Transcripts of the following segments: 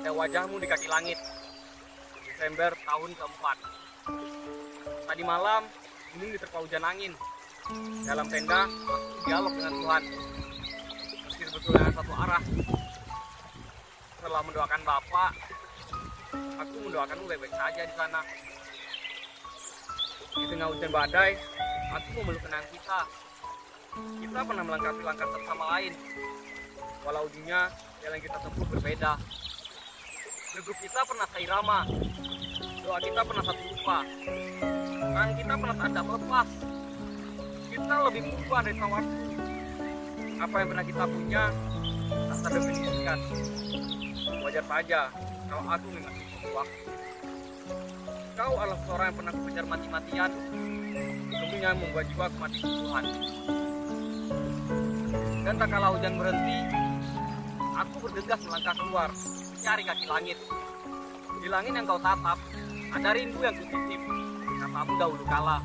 Ada Wajahmu di Kaki Langit, Desember tahun keempat. Tadi malam, ini diterpa hujan angin. Dalam tenda, aku dialog dengan Tuhan. Meski sebetulnya satu arah. Setelah mendoakan Bapak, aku mendoakanmu baik-baik saja di sana. Di tengah hujan badai, aku memeluk kenangan kita. Kita pernah melangkapi langkah satu sama lain. Walau ujungnya, jalan kita tempuh berbeda. Degup kita pernah seirama. Doa kita pernah satu rupa. Tangan kita pernah tak lepas. Kita lebih murah dari tawarku. Apa yang pernah kita punya, tak terdefinisikan. Wajar saja kalau aku mengingat waktu. Kau adalah seorang yang pernah kukejar mati-matian. Tentunya membuat jiwaku mati kebutuhan. Dan tak kala hujan berhenti, aku bergegas melangkah keluar, mencari kaki langit. Di langit yang kau tatap, ada rindu yang kutitip, katamu dahulu kala.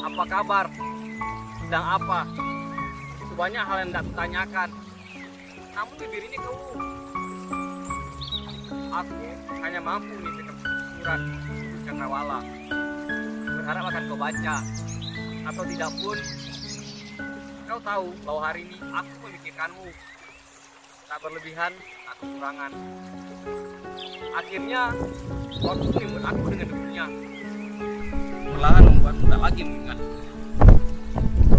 Apa kabar? Sedang apa? Itu banyak hal yang tidak kutanyakan. Namun bibir ini kau. Aku hanya mampu menitipkan surat cakrawala. Berharap akan kau baca. Atau tidak pun, kau tahu bahwa hari ini aku memikirkanmu. Tak berlebihan, tak kekurangan. Akhirnya, waktu menyebut aku dengan dunia. Perlahan membuatku tak lagi mengingat.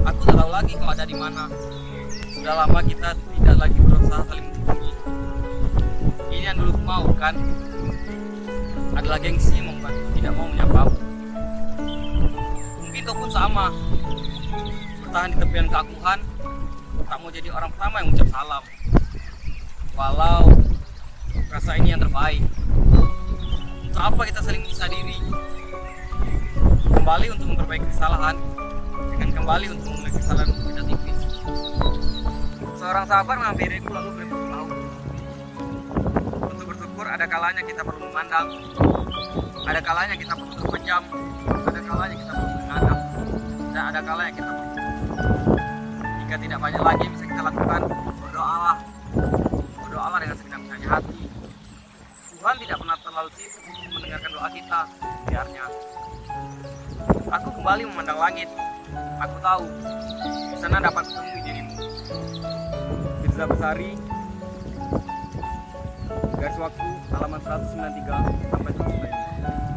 Aku tak tahu lagi kau ada di mana. Sudah lama kita tidak lagi berusaha saling menghubungi. Ini yang dulu mau, kan? Adalah gengsi yang membuatku tidak mau menyapamu. Mungkin kau pun sama. Bertahan di tepian keakuhan, tak mau jadi orang pertama yang ucap salam. Walau rasa ini yang terbaik. Untuk apa kita saling bisa diri? Kembali untuk memperbaiki kesalahan, dengan kembali untuk memiliki kesalahan berbeda tipis. Seorang sahabat menghampiriku lalu beritahu. Untuk bersyukur ada kalanya kita perlu memandang, ada kalanya kita perlu terpejam, ada kalanya kita perlu menghadap, dan ada kalanya kita perlu. Jika tidak banyak lagi yang bisa kita lakukan, berdoalah dengan segenap-genapnya hati. Tuhan tidak pernah terlalu sibuk untuk mendengarkan doa kita, biarnya. Aku kembali memandang langit. Aku tahu di sana dapat ketemu dirimu. Fiersa Besari, Garis Waktu, halaman 193 sampai 195.